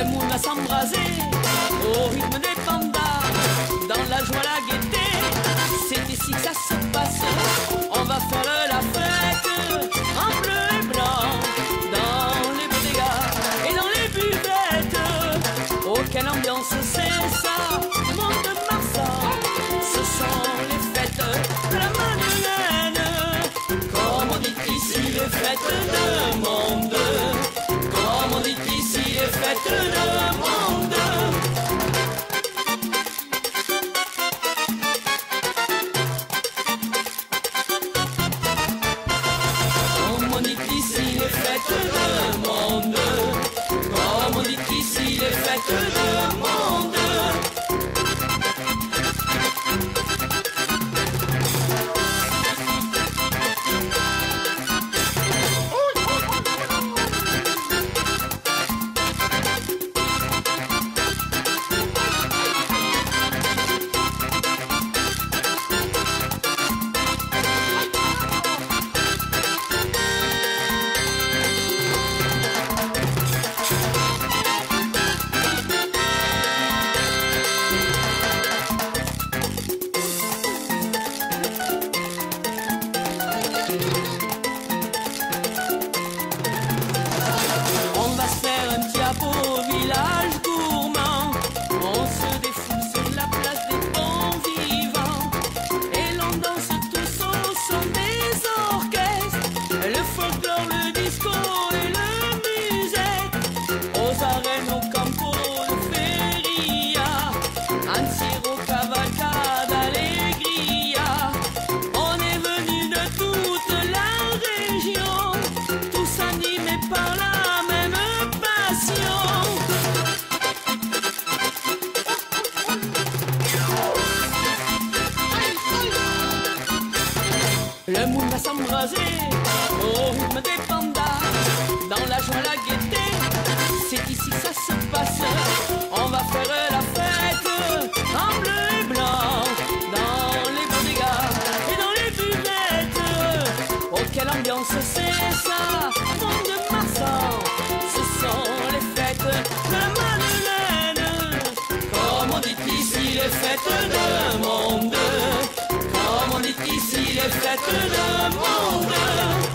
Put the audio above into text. le monde va s'embraser au rythme des pandas, dans la joie, la gaieté. C'est ici que ça se passe. On va faire la fête en bleu et blanc, dans les bodegas et dans les buvettes. Oh, quelle ambiance c'est ça, Mont2. Ce sont les fêtes de la Madeleine, comme on dit ici les fêtes de Mont2. Comme on dit ici les fêtes de Mont2. Le monde va s'embraser au rythme des pandas, dans la joie, la gaieté. C'est ici que ça se passe. On va faire la fête en bleu et blanc, dans les bodegas et dans les buvettes. Oh, quelle ambiance c'est ça, Mont2. Ce sont les fêtes de la Madeleine, comme on dit ici les fêtes de Mont2. Ici les fêtes de Mont2.